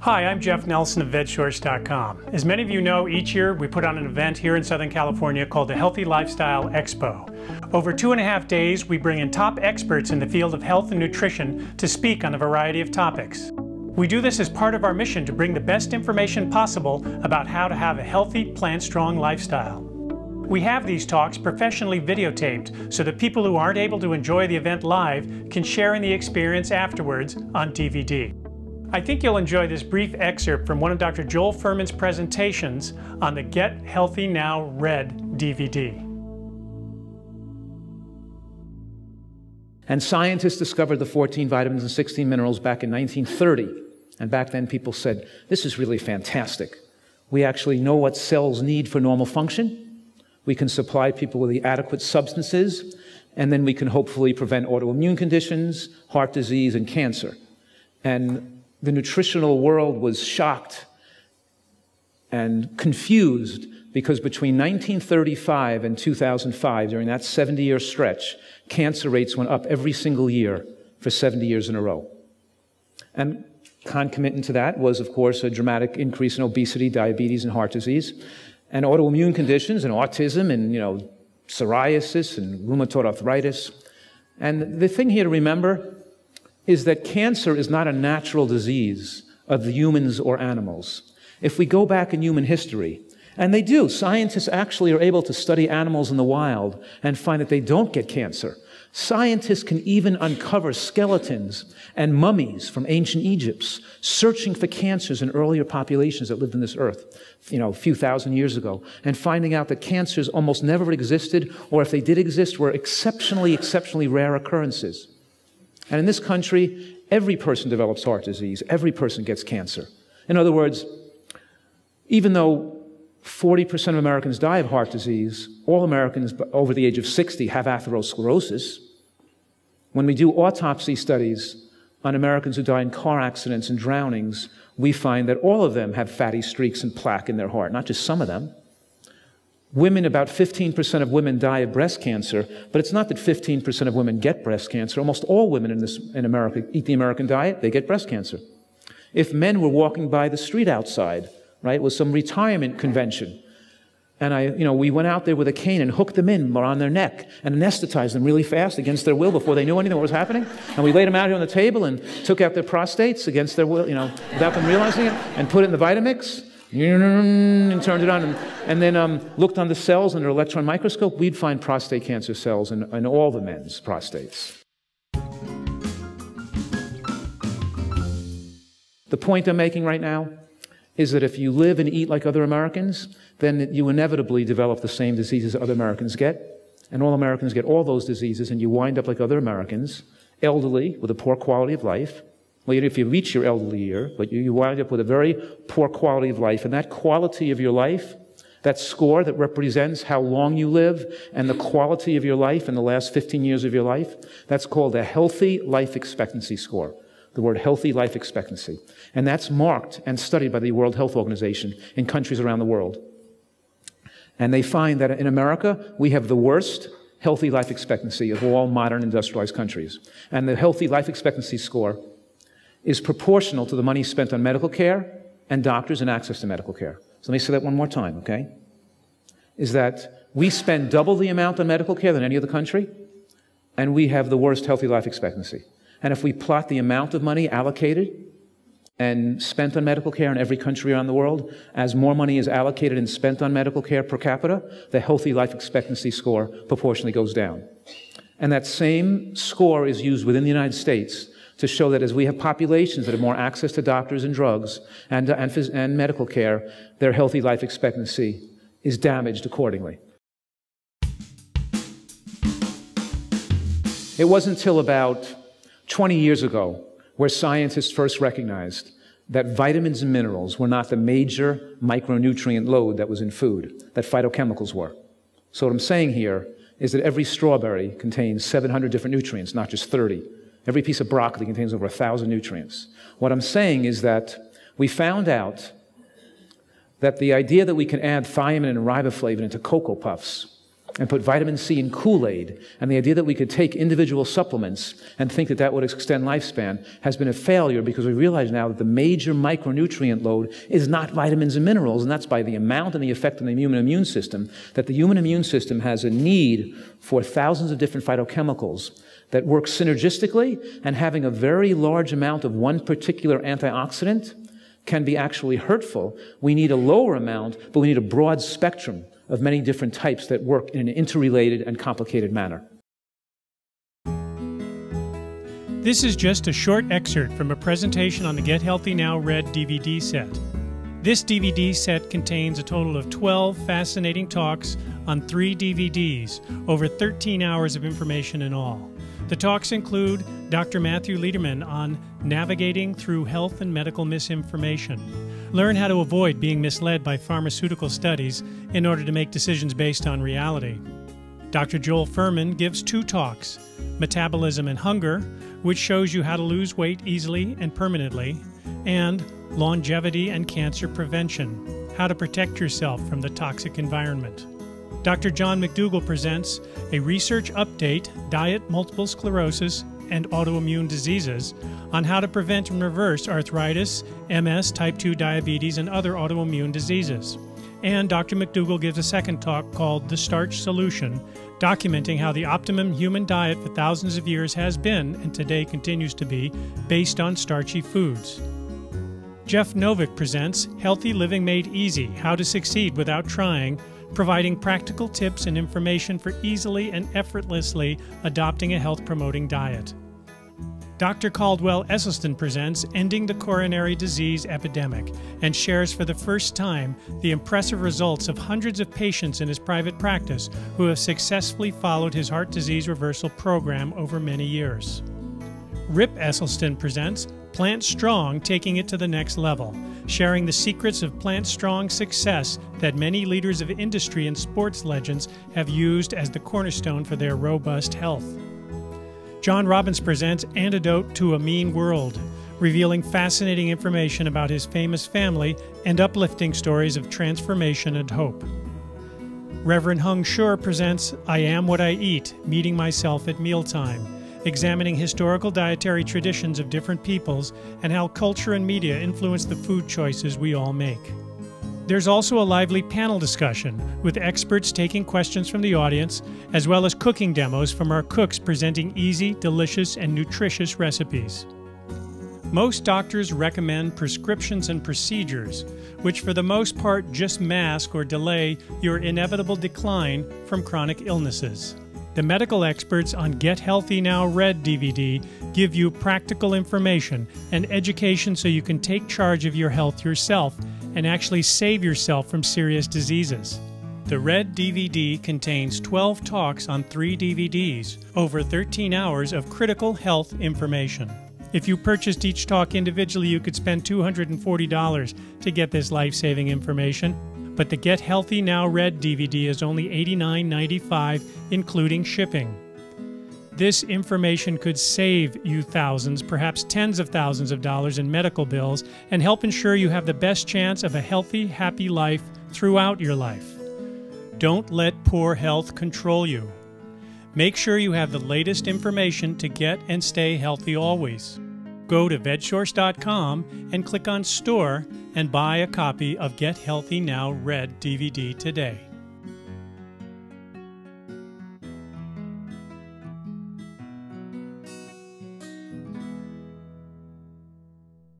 Hi, I'm Jeff Nelson of VegSource.com. As many of you know, each year we put on an event here in Southern California called the Healthy Lifestyle Expo. Over 2.5 days, we bring in top experts in the field of health and nutrition to speak on a variety of topics. We do this as part of our mission to bring the best information possible about how to have a healthy, plant-strong lifestyle. We have these talks professionally videotaped so that people who aren't able to enjoy the event live can share in the experience afterwards on DVD. I think you'll enjoy this brief excerpt from one of Dr. Joel Fuhrman's presentations on the Get Healthy Now Red DVD. And scientists discovered the 14 vitamins and 16 minerals back in 1930. And back then people said, this is really fantastic. We actually know what cells need for normal function. We can supply people with the adequate substances, and then we can hopefully prevent autoimmune conditions, heart disease, and cancer. And the nutritional world was shocked and confused because between 1935 and 2005, during that 70-year stretch, cancer rates went up every single year for 70 years in a row. And concomitant to that was, of course, a dramatic increase in obesity, diabetes, and heart disease. And autoimmune conditions, and autism, and, psoriasis, and rheumatoid arthritis. And the thing here to remember is that cancer is not a natural disease of the humans or animals. If we go back in human history, and they do, scientists actually are able to study animals in the wild and find that they don't get cancer. Scientists can even uncover skeletons and mummies from ancient Egypt, searching for cancers in earlier populations that lived on this earth, a few thousand years ago, and finding out that cancers almost never existed, or if they did exist, were exceptionally, exceptionally rare occurrences. And in this country, every person develops heart disease, every person gets cancer. In other words, even though 40% of Americans die of heart disease, all Americans over the age of 60 have atherosclerosis. When we do autopsy studies on Americans who die in car accidents and drownings, we find that all of them have fatty streaks and plaque in their heart, not just some of them. Women, about 15% of women die of breast cancer, but it's not that 15% of women get breast cancer. Almost all women in America eat the American diet, they get breast cancer. If men were walking by the street outside, right, it was some retirement convention. And we went out there with a cane and hooked them in around their neck and anesthetized them really fast against their will before they knew anything what was happening. And we laid them out here on the table and took out their prostates against their will, without them realizing it, and put it in the Vitamix and turned it on. And then looked on the cells under electron microscope. We'd find prostate cancer cells in all the men's prostates. The point I'm making right now is that if you live and eat like other Americans, then you inevitably develop the same diseases other Americans get, and all Americans get all those diseases, and you wind up like other Americans, elderly, with a poor quality of life. Later, if you reach your elderly year, but you wind up with a very poor quality of life, and that quality of your life, that score that represents how long you live and the quality of your life in the last 15 years of your life, that's called a healthy life expectancy score. The word healthy life expectancy. And that's marked and studied by the World Health Organization in countries around the world. And they find that in America, we have the worst healthy life expectancy of all modern industrialized countries. And the healthy life expectancy score is proportional to the money spent on medical care and doctors and access to medical care. So let me say that one more time, okay? Is that we spend double the amount on medical care than any other country, and we have the worst healthy life expectancy. And if we plot the amount of money allocated and spent on medical care in every country around the world, as more money is allocated and spent on medical care per capita, the healthy life expectancy score proportionally goes down. And that same score is used within the United States to show that as we have populations that have more access to doctors and drugs and medical care, their healthy life expectancy is damaged accordingly. It wasn't until about 20 years ago, where scientists first recognized that vitamins and minerals were not the major micronutrient load that was in food, that phytochemicals were. So what I'm saying here is that every strawberry contains 700 different nutrients, not just 30. Every piece of broccoli contains over 1,000 nutrients. What I'm saying is that we found out that the idea that we can add thiamine and riboflavin into Cocoa Puffs and put vitamin C in Kool-Aid, and the idea that we could take individual supplements and think that that would extend lifespan has been a failure, because we realize now that the major micronutrient load is not vitamins and minerals, and that's by the amount and the effect on the human immune system, that the human immune system has a need for thousands of different phytochemicals that work synergistically, and having a very large amount of one particular antioxidant can be actually hurtful. We need a lower amount, but we need a broad spectrum of many different types that work in an interrelated and complicated manner. This is just a short excerpt from a presentation on the Get Healthy Now Red DVD set. This DVD set contains a total of 12 fascinating talks on 3 DVDs, over 13 hours of information in all. The talks include Dr. Matthew Lederman on navigating through health and medical misinformation. Learn how to avoid being misled by pharmaceutical studies in order to make decisions based on reality. Dr. Joel Fuhrman gives 2 talks, Metabolism and Hunger, which shows you how to lose weight easily and permanently, and Longevity and Cancer Prevention, how to protect yourself from the toxic environment. Dr. John McDougall presents a research update, Diet, Multiple Sclerosis, and Autoimmune Diseases, on how to prevent and reverse arthritis, MS, type 2 diabetes, and other autoimmune diseases. And Dr. McDougall gives a second talk called The Starch Solution, documenting how the optimum human diet for thousands of years has been, and today continues to be, based on starchy foods. Jeff Novick presents Healthy Living Made Easy, How to Succeed Without Trying, providing practical tips and information for easily and effortlessly adopting a health-promoting diet. Dr. Caldwell Esselstyn presents Ending the Coronary Disease Epidemic, and shares for the first time the impressive results of hundreds of patients in his private practice who have successfully followed his heart disease reversal program over many years. Rip Esselstyn presents Plant Strong, Taking It to the Next Level, sharing the secrets of Plant Strong success that many leaders of industry and sports legends have used as the cornerstone for their robust health. John Robbins presents Antidote to a Mean World, revealing fascinating information about his famous family and uplifting stories of transformation and hope. Reverend Hung Shur presents I Am What I Eat, Meeting Myself at Mealtime, examining historical dietary traditions of different peoples and how culture and media influence the food choices we all make. There's also a lively panel discussion with experts taking questions from the audience, as well as cooking demos from our cooks presenting easy, delicious, and nutritious recipes. Most doctors recommend prescriptions and procedures, which for the most part just mask or delay your inevitable decline from chronic illnesses. The medical experts on Get Healthy Now Red DVD give you practical information and education so you can take charge of your health yourself and actually save yourself from serious diseases. The Red DVD contains 12 talks on 3 DVDs, over 13 hours of critical health information. If you purchased each talk individually, you could spend $240 to get this life-saving information. But the Get Healthy Now Red DVD is only $89.95, including shipping. This information could save you thousands, perhaps tens of thousands of dollars in medical bills, and help ensure you have the best chance of a healthy, happy life throughout your life. Don't let poor health control you. Make sure you have the latest information to get and stay healthy always. Go to VegSource.com and click on Store and buy a copy of Get Healthy Now Red DVD today.